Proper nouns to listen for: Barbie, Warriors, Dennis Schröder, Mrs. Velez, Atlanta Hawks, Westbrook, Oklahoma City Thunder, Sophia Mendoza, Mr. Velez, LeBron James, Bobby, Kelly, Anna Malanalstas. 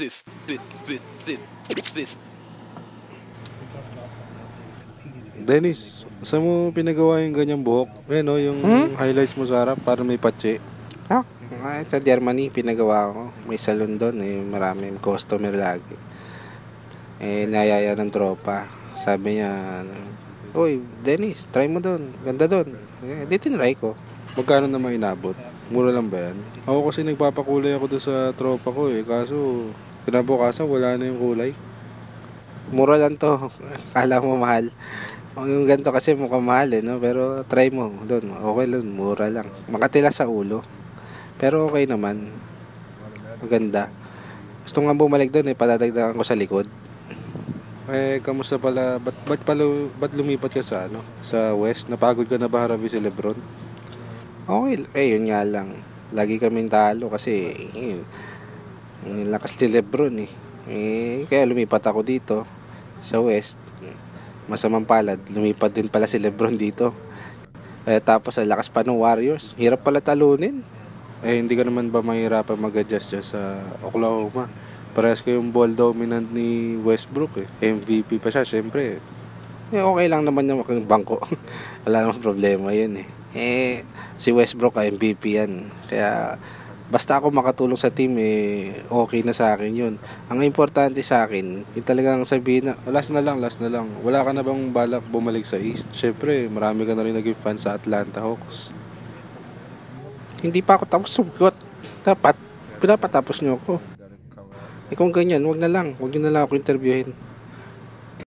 this. Dennis, saan mo pinagawa yung ganyang buhok? Eh, no, yung highlights mo sa harap para may patsi. Ah? Sa Germany, pinagawa ko. May salon doon, eh, maraming customer lagi. Eh, nayaya ng tropa. Sabi niya, "Oy, Dennis, try mo doon. Ganda doon." Eh, di tinry ko. Magkano naman inabot? Mura lang ba yan? Ako kasi nagpapakulay ako doon sa tropa ko, eh. Kaso, kinabukasan, wala na yung kulay. Mura lang to. Kala mo mahal. Yung ganito kasi mukhang mahal eh, no? Pero try mo doon. Okay lang, mura lang. Makatila sa ulo. Pero okay naman. Maganda. Gusto nga bumalik doon eh, patatagdagan ko sa likod. Eh, kamusta pala? Ba't lumipat ka sa ano? Sa West? Napagod ka na ba harabi si LeBron? Okay. Eh, yun nga lang. Lagi kaming talo kasi yun lakas ni LeBron eh. Eh, kaya lumipat ako dito sa West. Masamang palad, lumipat din pala si LeBron dito. Eh, tapos ang lakas pa ng Warriors. Hirap pala talunin. Eh, hindi ka naman ba mahirapan mag-adjust dyan sa Oklahoma? Parehas ko yung ball dominant ni Westbrook eh. MVP pa siya, syempre. Eh, okay lang naman yung bangko. Wala namang problema yun eh. Eh, si Westbrook ay MVP yan. Kaya, basta ako makatulong sa team, eh, okay na sa akin yun. Ang importante sa akin, yung talagang sabihin na, last na lang. Wala ka na bang balak bumalik sa East? Siyempre, marami ka na rin naging fan sa Atlanta Hawks. Hindi pa ako tapos sugot. Dapat, pinapatapos niyo ako. Eh kung ganyan, wag na lang ako interviewin.